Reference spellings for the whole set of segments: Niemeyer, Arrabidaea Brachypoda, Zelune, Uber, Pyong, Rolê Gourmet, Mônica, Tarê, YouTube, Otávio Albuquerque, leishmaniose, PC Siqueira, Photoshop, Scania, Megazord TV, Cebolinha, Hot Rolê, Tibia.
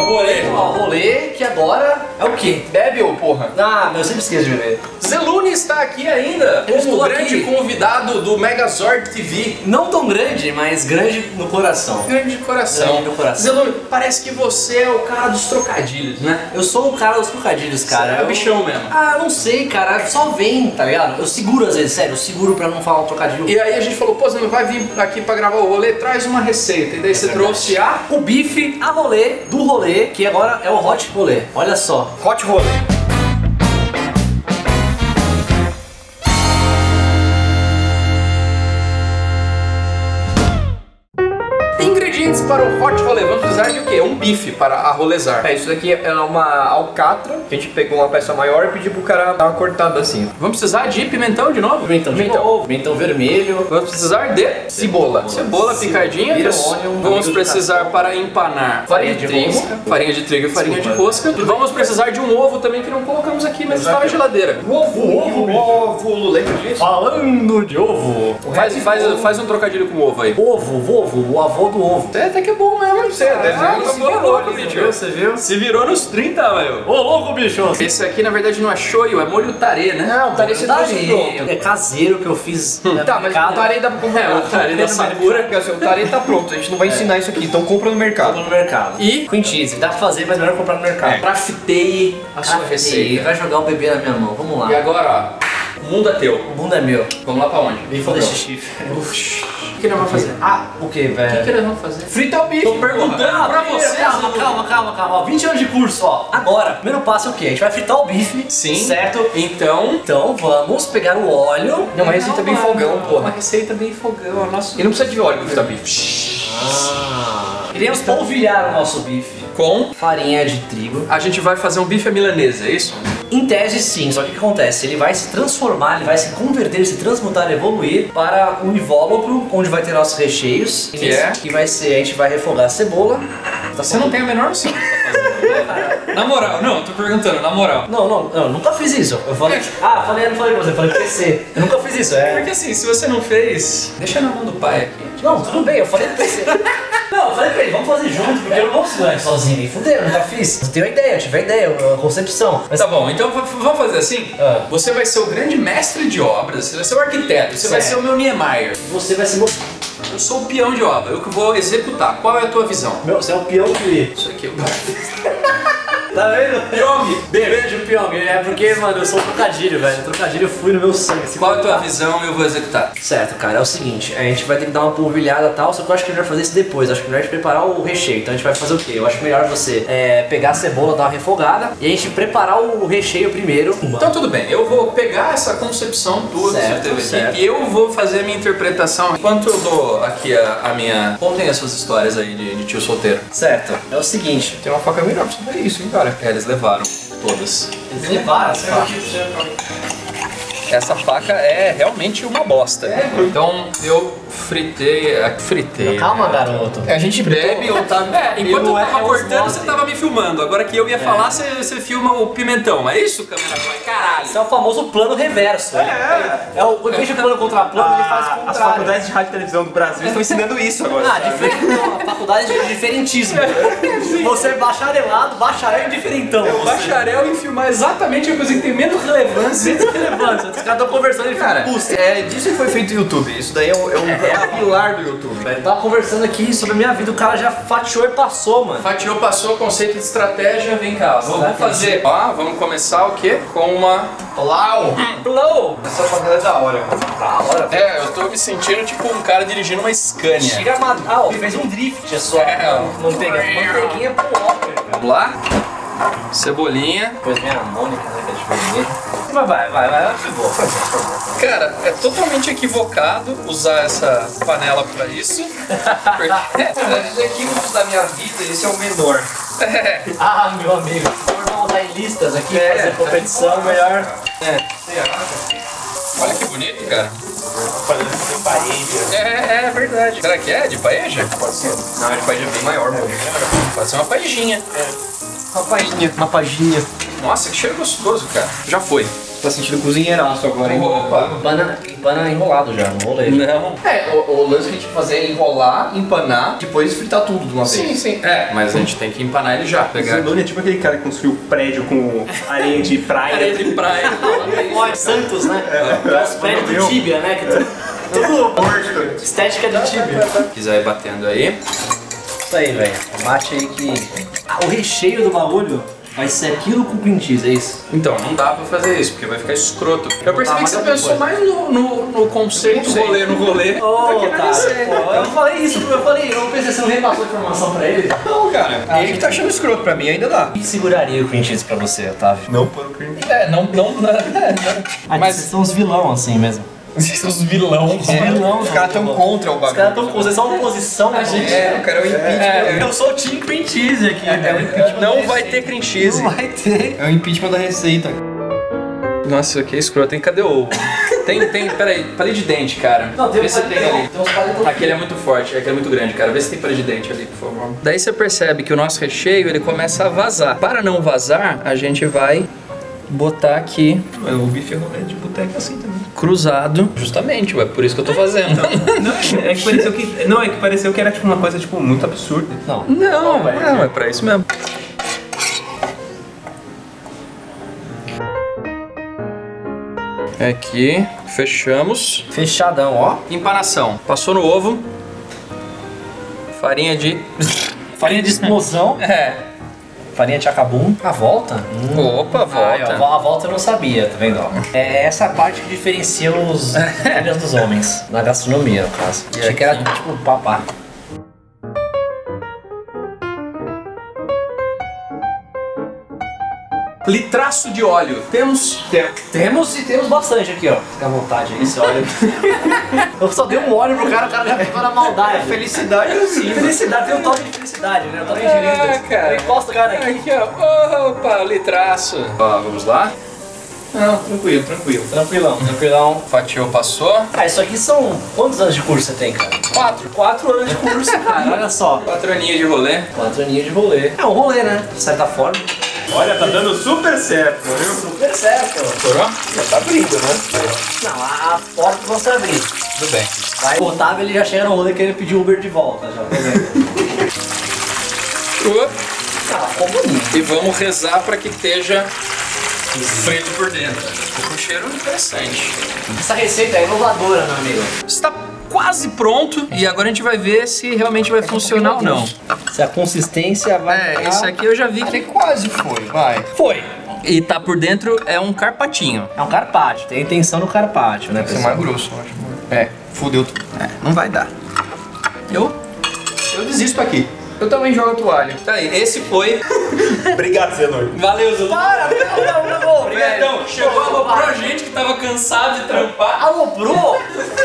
o rolê. O rolê que agora é o quê? Bebe ou porra? Ah, eu sempre esqueço de beber. Zelune está aqui ainda, como grande convidado do Megazord TV. Não tão grande, mas grande no coração. Grande de coração. Grande no coração. Zelune, parece que você é o cara dos trocadilhos, né? Eu sou o cara dos trocadilhos, cara. Você é o bichão mesmo. Ah, não sei, cara. Só vem, tá ligado? Eu seguro às vezes, sério. Eu seguro pra não falar um trocadilho. E aí a gente falou, pô, você não vai vir aqui pra gravar o rolê? Traz uma receita. E daí você trouxe o bife a rolê do rolê, que agora é o hot rolê. Olha só. Hot rolê. Ingredientes para o hot rolê. Vamos precisar de o quê? Um bife para arrolezar. É, isso daqui é uma alcatra. A gente pegou uma peça maior e pediu pro cara dar uma cortada assim. Vamos precisar de pimentão de novo? Pimentão de novo. Pimentão vermelho. Vamos precisar de cebola. Cebola picadinha. Vamos precisar para empanar farinha de trigo e farinha de rosca. E vamos precisar de um ovo também que não colocamos aqui, mas está na geladeira. Ovo, lembra disso? Falando de ovo. Faz um trocadilho com ovo aí. Ovo, o avô do ovo. Até que é bom mesmo, não sei. Você viu? Se virou nos 30, velho. Ô, louco, bicho. Esse aqui, na verdade, não é shoyu, é molho tarê, né? Não, tarê você tá pronto. É caseiro que eu fiz. Tá, mas o tarê da... É, o tarê da Sakura. O tarê tá pronto, a gente não vai ensinar isso aqui, então compra no mercado. Compra no mercado. E cream cheese, dá pra fazer, mas melhor comprar no mercado. Craftei a sua receita. Vai jogar o bebê na minha mão, vamos lá. E agora, ó, o mundo é teu. O mundo é meu. Vamos lá pra onde? Vem fazer xixi. O que nós vamos fazer? Ah, o que, velho? O que nós vamos fazer? Frita o bife. Tô perguntando pra você. Calma. 20 anos de curso, ó. Agora, primeiro passo é o que? A gente vai fritar o bife. Sim. Certo? Então vamos pegar o óleo. É uma receita bem fogão, pô. Uma receita bem fogão. E não precisa de óleo pra fritar bife. Iremos polvilhar o nosso bife com farinha de trigo. A gente vai fazer um bife à milanesa, é isso? Em tese sim, só que o que acontece? Ele vai se transformar, ele vai se converter, se transmutar, evoluir para um invólucro, onde vai ter nossos recheios. A gente vai refogar a cebola. Você não tem a menor noção. Na moral, não, tô perguntando, na moral. Não, nunca fiz isso. Eu falei. Eu falei PC. Eu nunca fiz isso, é. Porque assim, se você não fez, deixa na mão do pai aqui. Não, tudo bem, eu falei PC. Não, eu falei pra ele, vamos fazer junto, porque eu não posso fazer sozinho. Fudeu, nunca fiz. Eu tive a ideia, a concepção. Mas tá bom, então vamos fazer assim? Você vai ser o grande mestre de obras, você vai ser o arquiteto, você vai ser o meu Niemeyer. Você vai ser o meu... Eu sou o peão de obra, eu que vou executar. Qual é a tua visão? Você é o peão que... Isso aqui é o... Tá vendo? Pyong! Beijo, Pyong! É porque, mano, eu sou um trocadilho, velho. Trocadilho eu fui no meu sangue. Qual é a tua visão? Eu vou executar. Certo, cara, é o seguinte. A gente vai ter que dar uma polvilhada e tal, só que eu acho que melhor fazer isso depois. Acho que melhor a gente preparar o recheio. Então a gente vai fazer o quê? Eu acho melhor você pegar a cebola, dar uma refogada e a gente preparar o recheio primeiro. Então tudo bem, eu vou pegar essa concepção toda e eu vou fazer a minha interpretação. Enquanto eu dou aqui a minha... Contem as suas histórias aí de tio solteiro. Certo. É o seguinte. Tem uma faca melhor pra saber isso, hein, cara? É, eles levaram. Todas. Eles levaram as facas. Essa faca é realmente uma bosta. É. Então eu fritei. Calma, garoto. A gente bebe, Otávio. Enquanto eu tava cortando, você tava me filmando. Agora que eu ia falar, você filma o pimentão. É isso, câmera? Caralho. Isso é o famoso plano reverso. É o vejo plano contra plano, ele faz o contrário. As faculdades de rádio e televisão do Brasil estão ensinando isso agora. Faculdades de diferentismo. Você é bacharelado, bacharel e diferentão. É o bacharel em filmar exatamente a coisa que tem menos relevância. Os caras estão conversando e cara, é disso que foi feito o YouTube. Isso daí é um pilar do YouTube. Eu tava conversando aqui sobre a minha vida, o cara já fatiou e passou, mano. Fatiou, passou, conceito de estratégia, vem cá. Vamos fazer. Vamos começar o quê? Com uma... Plau! Essa facada é da hora. Da hora? É, eu tô me sentindo tipo um cara dirigindo uma Scania. Chega a matar, ó, fez um drift, não pega. Manteiguinha pro óculos. Vamos lá. Cebolinha. Depois vem a Mônica, né, que é de vermelho. Vai, cara, é totalmente equivocado usar essa panela pra isso. Porque é equívocos da minha vida, esse é o menor. Ah, meu amigo, vamos usar em listas aqui, fazer competição melhor. Olha que bonito, cara. Parece paeja. É verdade. Será que é de paeja? Pode ser. Não, é de paeja bem maior, mano. Pode ser uma paejinha. Uma paejinha. Nossa, que cheiro gostoso, cara. Já foi. Tá sentindo cozinheiraço agora, hein? Opa! Banana enrolado já, não rolei. Não. É, o lance que a gente fazer é enrolar, empanar, depois fritar tudo de uma vez. Sim, sim. É, mas a gente tem que empanar ele já. Pegar. Zelune é tipo aquele cara que construiu prédio com areia de praia. Areia de praia. Santos, né? É os prédios do Tibia, né? Que tudo estética do Tibia. Se quiser ir batendo aí. Isso aí, velho. Bate aí que... Ah, o recheio do bagulho... Vai ser aquilo com cream cheese, é isso? Então, não dá pra fazer isso, porque vai ficar escroto. Eu percebi que você pensou mais no conceito, no rolê. Oh, tá, pô, eu falei, eu pensei, você não repassou a informação pra ele? Não, cara, ele que tá achando escroto, pra mim ainda dá. E seguraria o cream cheese pra você, Otávio? Não pôr o cream cheese. É, não. Mas vocês são os vilão assim mesmo. Vocês são os vilão. Os caras tão contra o bagulho. Os caras tão contra, vocês são oposição a gente. É, o cara é o impeachment. Eu sou o team cream cheese aqui. Não vai ter cream cheese. Não vai ter. É o impeachment da receita. Nossa, isso aqui é escroto, hein? Cadê o... Tem, peraí, palito de dente, cara. Não, vê se tem ali. Tem aquele é muito forte, aquele é muito grande, cara. Vê se tem palito de dente ali, por favor. Daí você percebe que o nosso recheio, ele começa a vazar. Para não vazar, a gente vai... botar aqui. O bife é de boteca assim também. Cruzado. Justamente, ué, por isso que eu tô fazendo. Não, é que pareceu que. Não, é que pareceu que era tipo uma coisa tipo, muito absurda. Não, é pra isso mesmo. Aqui, fechamos. Fechadão, ó. Empanação. Passou no ovo. Farinha de. Farinha de explosão. É. Farinha de acabum. A volta? Opa, a volta. Ó, a volta eu não sabia, tá vendo? É essa parte que diferencia os filhos dos homens. Na gastronomia, no caso. E achei que era tipo papá. Litraço de óleo. Temos e temos bastante aqui, ó. Fica à vontade aí, esse óleo. Eu só dei um óleo pro cara, o cara já ficou na maldade. É felicidade assim. Felicidade, tem um toque de felicidade, né? Eu toque de direito. Cara. Encosta o cara aqui. Ó. Opa, litraço. Ó, vamos lá. Não, tranquilão. Fatiou, passou. Ah, isso aqui são... Quantos anos de curso você tem, cara? 4. 4 anos de curso, cara, olha só. 4 aninhos de rolê. 4 aninhos de rolê. É um rolê, né? De certa forma. Olha, tá dando super certo, viu? Super certo. Estourou? Já tá abrindo, né? Não, a porta não se abrir. Tudo bem. Vai. O Otávio, ele já chega no rolê que ele pediu Uber de volta, já. Tá, ficou bonito. E vamos rezar pra que esteja... frito por dentro. Ficou um cheiro interessante. Essa receita é inovadora, meu amigo. Está quase pronto e agora a gente vai ver se realmente vai funcionar ou não. Se a consistência vai... É, esse aqui eu já vi que quase foi, vai. Foi. E tá por dentro, é um carpatinho. É um carpaccio, tem a intenção no carpaccio, né, pessoal? Tem que ser mais grosso, eu acho. É, fudeu tudo. É, não vai dar. Eu desisto aqui. Eu também jogo a toalha. Tá aí, esse foi. Obrigado, Zelune. Valeu, Zelune. Para, não. Obrigadão. Chegou, aloprou a gente que tava cansado de trampar. Aloprou?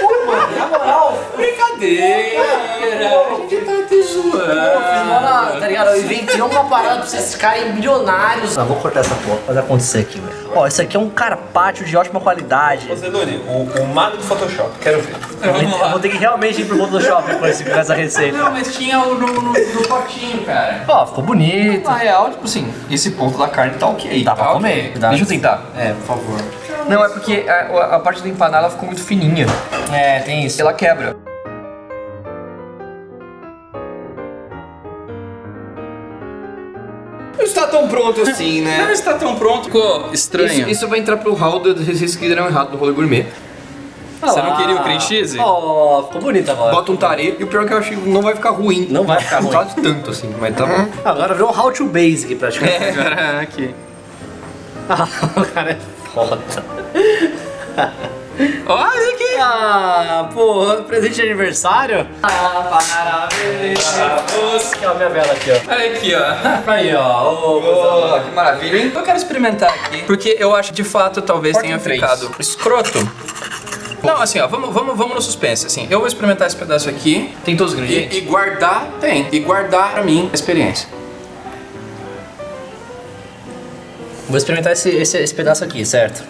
Pô, mano, na moral. Brincadeira. A gente tá te zoando. Tá ligado? Eu inventei uma parada pra vocês ficarem milionários. Não, vou cortar essa porra, fazer acontecer aqui, velho. Ó, isso aqui é um carpaccio de ótima qualidade. Ô, Zelune, o mago do Photoshop. Quero ver. Eu vou ter que realmente ir pro Photoshop depois de essa receita. Não, mas tinha o no potinho, cara. Ó, ficou bonito. Na real, tipo assim, esse ponto da carne tá ok. Dá pra comer. Okay. Deixa eu tentar. É, por favor. Não, é porque a parte do empanar ela ficou muito fininha. É, tem isso. Ela quebra. Não está tão pronto assim, né? Não está tão pronto. Ficou estranho. Isso vai entrar pro hall do vocês que deram errado do rolê gourmet. Você não queria o cream cheese? Ó, ficou bonito agora. Bota um tarefa e o pior é que eu acho que não vai ficar ruim. Não vai ficar ruim. Não tá tanto assim, mas tá bom. Agora virou how to basic praticamente. É, agora aqui. Ah, o cara é foda. Ó, isso aqui. Ah, porra, presente de aniversário. Ah, parabéns pra você. Aqui, ó, minha vela aqui, ó. Olha aqui, ó. Aí, ó. Oh, que maravilha, hein? Eu quero experimentar aqui, porque eu acho que de fato talvez tenha ficado escroto. Não, assim, ó, vamos no suspense, assim. Eu vou experimentar esse pedaço aqui. Tem todos os ingredientes? E guardar, tem. E guardar pra mim a experiência. Vou experimentar esse pedaço aqui, certo?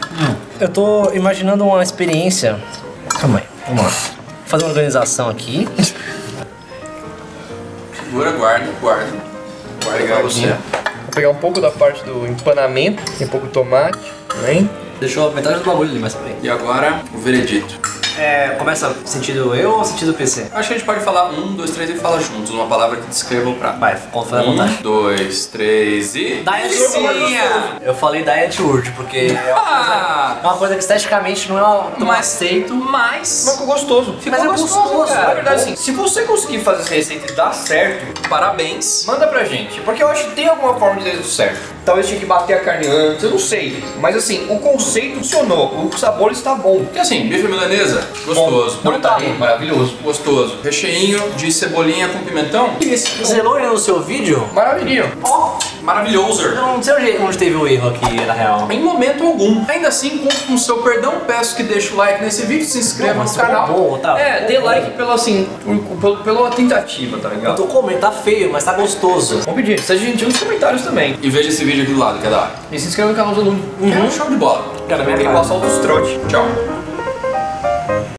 Eu tô imaginando uma experiência... Calma aí, vamos lá. Vou fazer uma organização aqui. Segura, guarda pra você. Vou pegar um pouco da parte do empanamento. Tem um pouco de tomate, também. Deixou metade do bagulho ali, mas peraí. E agora, o veredito. Começa sentido eu ou sentido PC? Acho que a gente pode falar 1, 2, 3 e fala juntos. Uma palavra que descreva pra... Vai, pode fazer a vontade. 1, 2, 3 e... Dietzinha! Eu falei diet word, porque é uma coisa que esteticamente não é um aceito, mas... Ficou gostoso. Ficou gostoso, cara. Na verdade, assim, se você conseguir fazer essa receita e dar certo, parabéns. Manda pra gente, porque eu acho que tem alguma forma de dar certo. Talvez tinha que bater a carne antes, eu não sei. Mas assim, o conceito funcionou, o sabor está bom. E assim, bife milanesa, gostoso. Mortadinho, maravilhoso. Gostoso. Recheinho de cebolinha com pimentão. Zelune no seu vídeo? Maravilhoso. Maravilhoso. Não sei onde teve um erro aqui, na real. Em momento algum. Ainda assim, conto com o seu perdão, peço que deixe o like nesse vídeo, se inscreva no canal. Bom, tá, dê like pela, assim, pela tentativa, tá ligado? Eu tô comendo, tá feio, mas tá gostoso. Vamos pedir, seja gentil nos comentários também. E veja esse vídeo aqui do lado, que é da hora. E se inscreva no canal do Zelune. É um show de bola. Cara, minha quem passa o trote. Tchau.